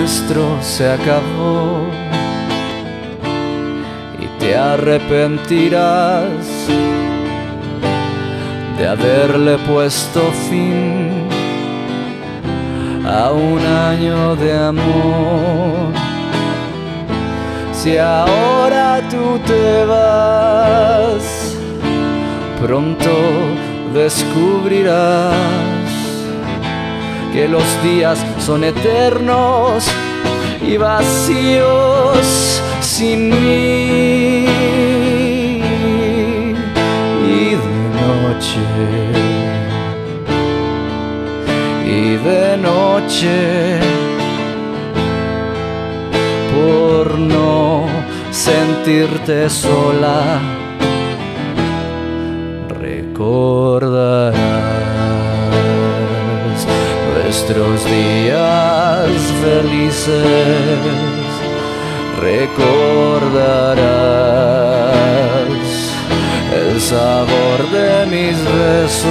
nuestro se acabó y te arrepentirás de haberle puesto fin a un año de amor. Si ahora tú te vas, pronto descubrirás que los días son eternos y vacíos sin mí. Y de noche, por no sentirte sola, recordarás nuestros días felices, recordarás el sabor de mis besos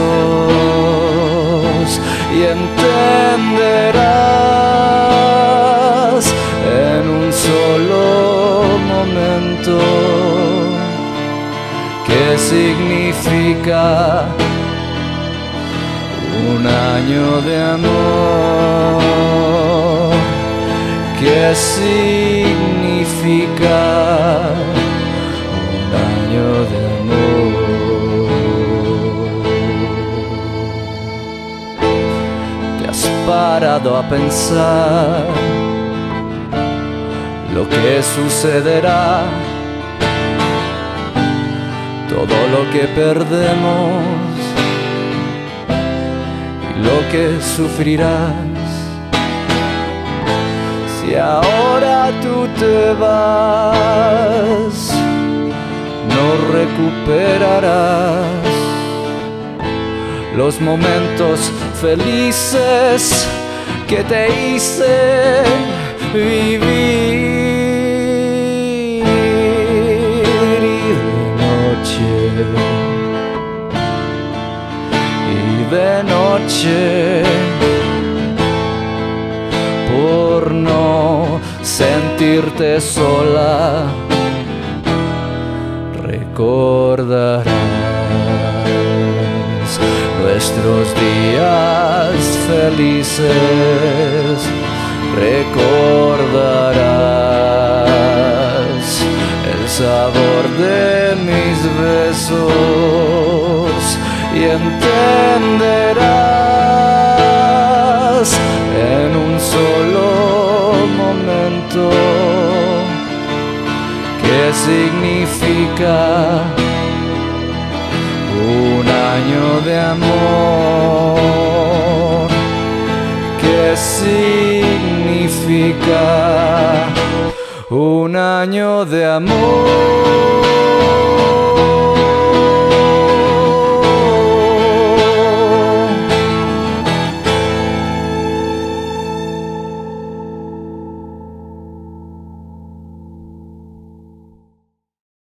y entenderás en un solo momento qué significa un año de amor, qué significa un año de amor. Parado a pensar lo que sucederá, todo lo que perdemos y lo que sufrirás. Si ahora tú te vas, no recuperarás los momentos felices que te hice vivir. Y de noche, por no sentirte sola, recordarás nuestros días felices, recordarás el sabor de mis besos y entenderás en un solo momento qué significa un año de amor, ¿qué significa un año de amor?